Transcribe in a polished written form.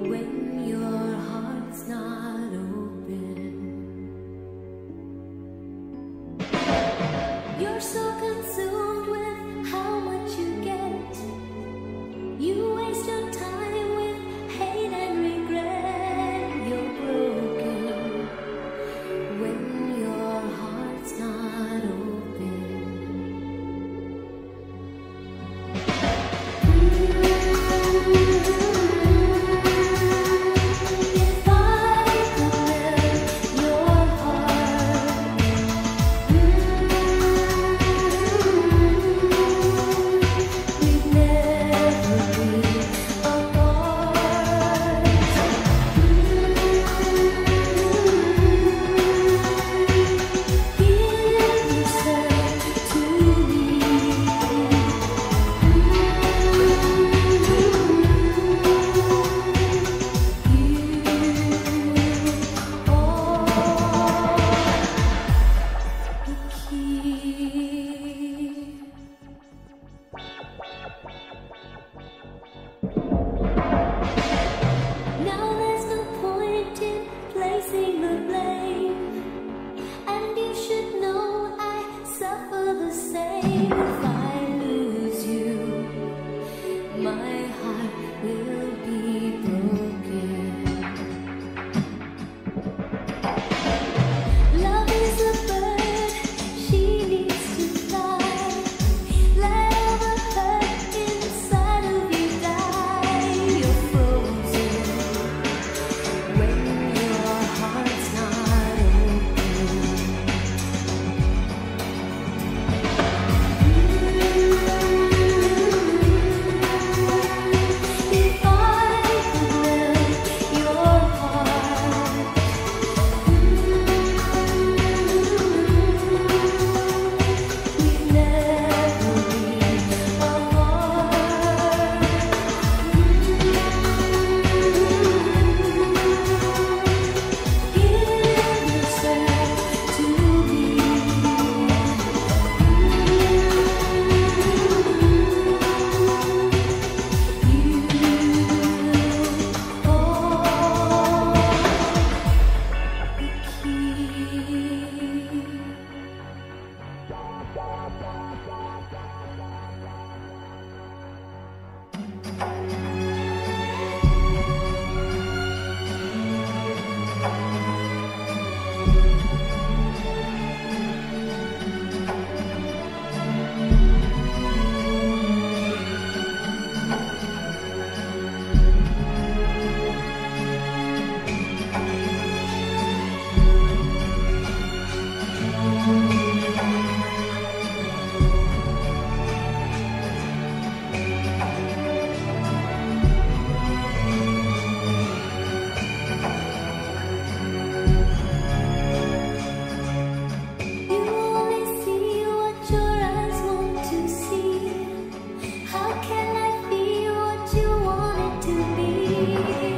when your heart's not open. You're so consumed with how much you get, you waste your time with hate and regret. You're broken when your heart's not open. Thank you.